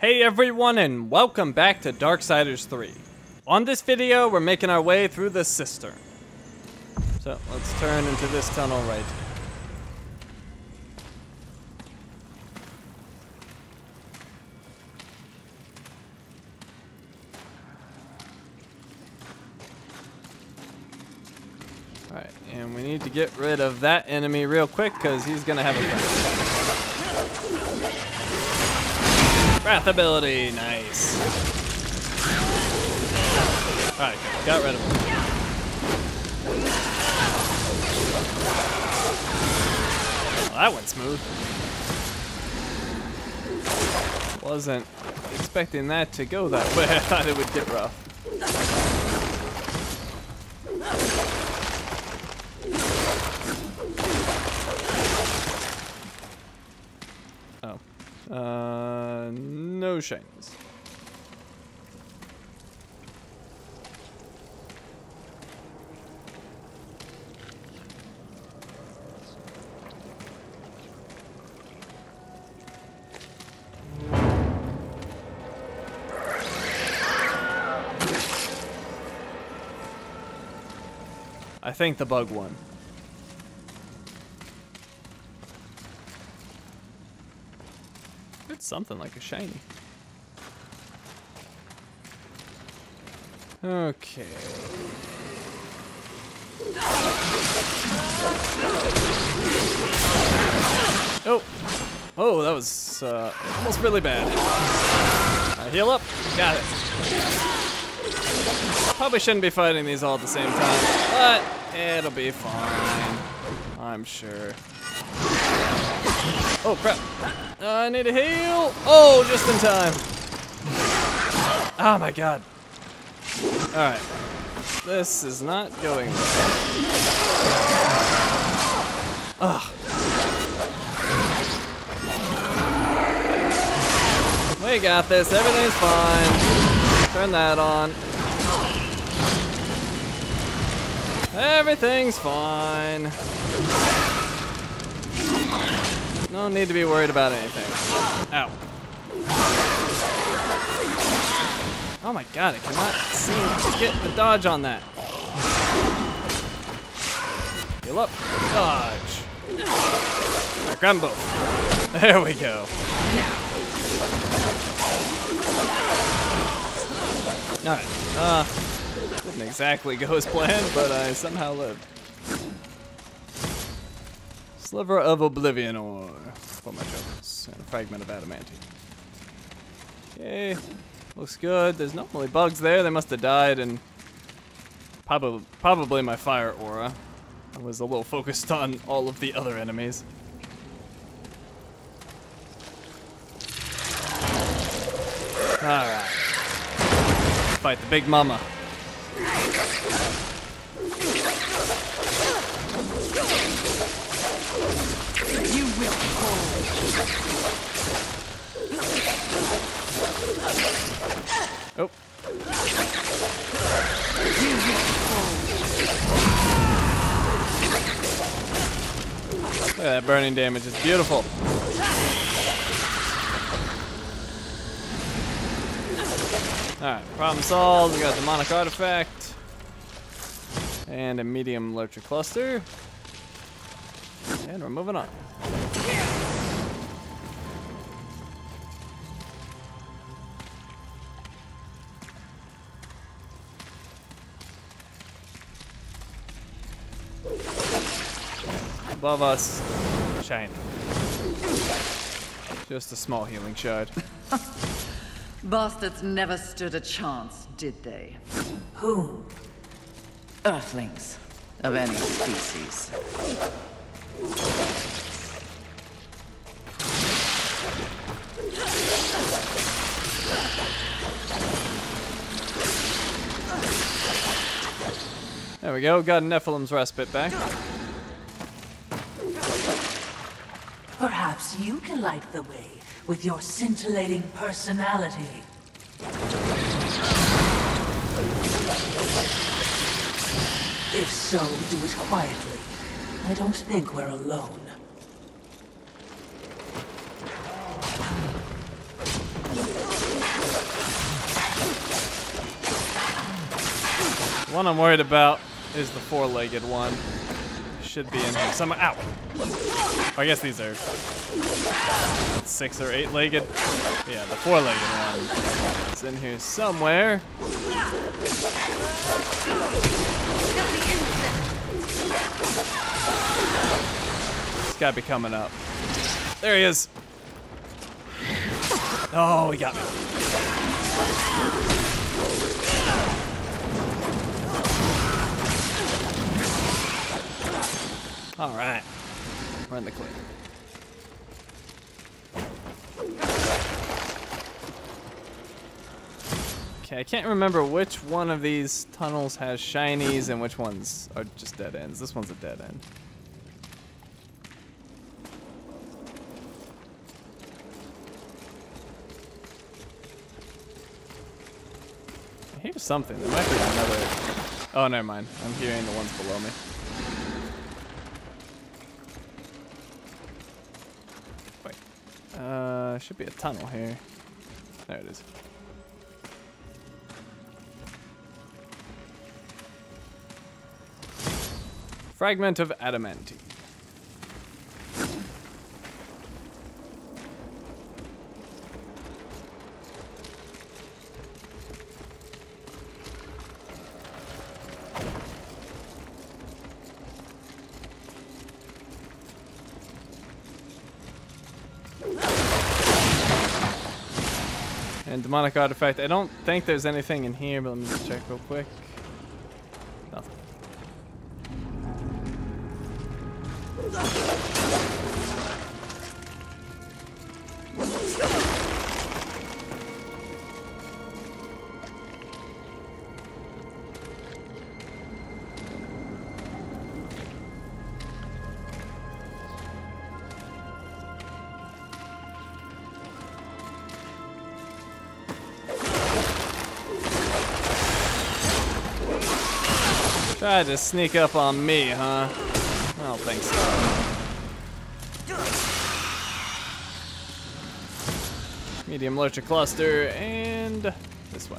Hey everyone, and welcome back to Darksiders 3. On this video, we're making our way through the cistern. So, let's turn into this tunnel right here. And we need to get rid of that enemy real quick because he's gonna have a Wrath ability, nice. Alright, got rid of him. Well, that went smooth. Wasn't expecting that to go that way. I thought it would get rough. No shinies. I think the bug won. Something like a shiny. Okay. Oh, that was almost really bad. Heal up. Got it. Probably shouldn't be fighting these all at the same time, but it'll be fine, I'm sure. Oh crap. I need a heal. Oh, just in time. Oh my god. Alright. This is not going well. Oh. We got this. Everything's fine. Turn that on. Everything's fine. No need to be worried about anything. Ow. Oh my god, I cannot seem to get the dodge on that. Heal up. Dodge. Grab them both. There we go. Alright. Didn't exactly go as planned, but I somehow lived. Sliver of Oblivion Ore for my troubles, and a fragment of Adamantine. Okay, looks good. There's normally bugs there. They must have died, and probably my fire aura. I was a little focused on all of the other enemies. All right, fight the big mama. You will fall. Oh. You will fall. Look at that burning damage, it's beautiful. Alright, problem solved. We got the Demonic Artifact. And a medium Lurcher Cluster. And we're moving on. Above us, shiny. Just a small healing shard. Bastards never stood a chance, did they? Who? Earthlings of any species. There we go, got Nephilim's respite back. Perhaps you can light the way with your scintillating personality. If so, do it quietly. I don't think we're alone. The one I'm worried about is the four-legged one. Should be in here somewhere. Ow! Oh, I guess these are 6 or 8-legged. Yeah, the four-legged one is in here somewhere. It's gotta be coming up. There he is. Oh, he got me. All right, we're in the clear. Okay, I can't remember which one of these tunnels has shinies and which ones are just dead ends. This one's a dead end. I hear something. There might be another. Oh, never mind. I'm hearing the ones below me. Wait. Should be a tunnel here. There it is. Fragment of Adamantine. And demonic artifact. I don't think there's anything in here, but let me just check real quick. Nothing. Tried to sneak up on me, huh? I don't think so. Medium lurcher cluster, and this way.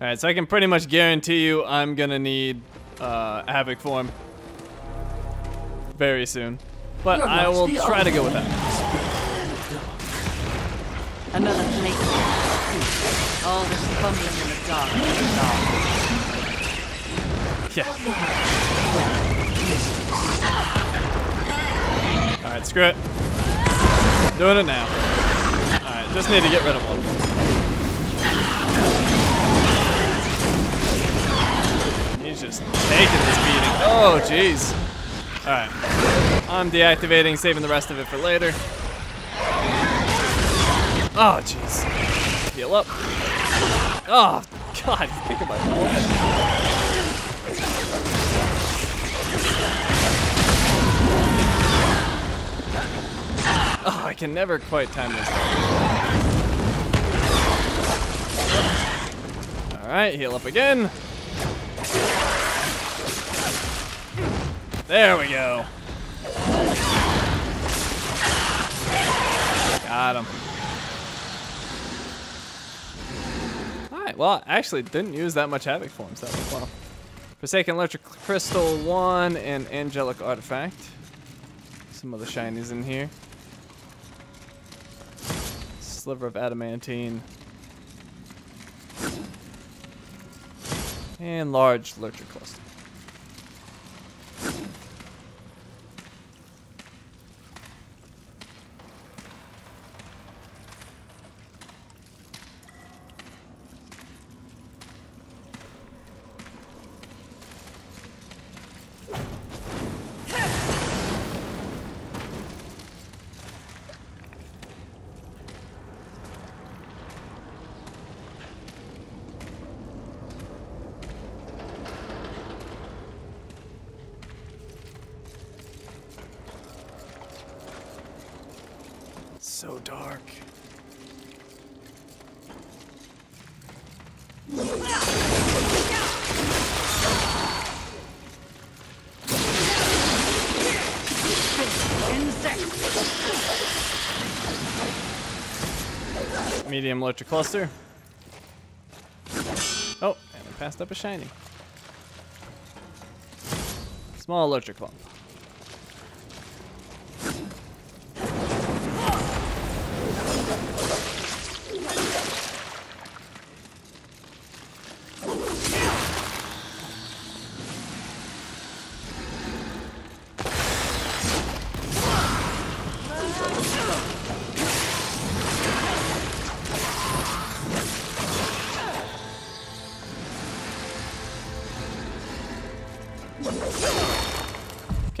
Alright, so I can pretty much guarantee you I'm gonna need Havoc form very soon. But I will try to go with that. Another plate. All this fumbling in the dark. Yeah. Alright, screw it. Doing it now. Alright, just need to get rid of one. He's just taking this beating. Oh, jeez. Alright. I'm deactivating, saving the rest of it for later. Oh, jeez. Heal up. Oh, God, he's kicking my butt. Oh, I can never quite time this. Alright, heal up again. There we go. Got him. Well, I actually didn't use that much Havoc form, so that was well. Forsaken Lurcher Crystal 1 and Angelic Artifact. Some of the shinies in here. Sliver of Adamantine. And large Lurcher Cluster. So dark. Insect. medium Lurcher Cluster. Oh, and I passed up a shiny. Small Lurcher Clump.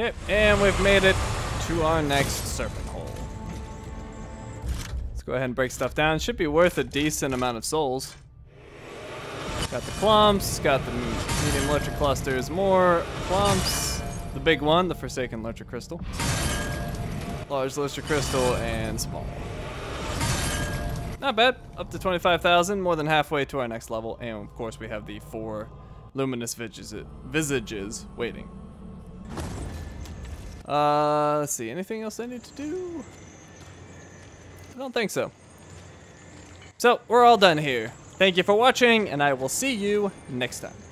Okay, and we've made it to our next Serpent Hole. Let's go ahead and break stuff down. Should be worth a decent amount of souls. Got the clumps, got the medium Lurcher Clusters, more clumps. The big one, the Forsaken Lurcher Crystal. Large Lurcher Crystal and small. Not bad, up to 25,000, more than halfway to our next level. And of course we have the 4 Luminous Visages waiting. Let's see, anything else I need to do? I don't think so. So, we're all done here. Thank you for watching, and I will see you next time.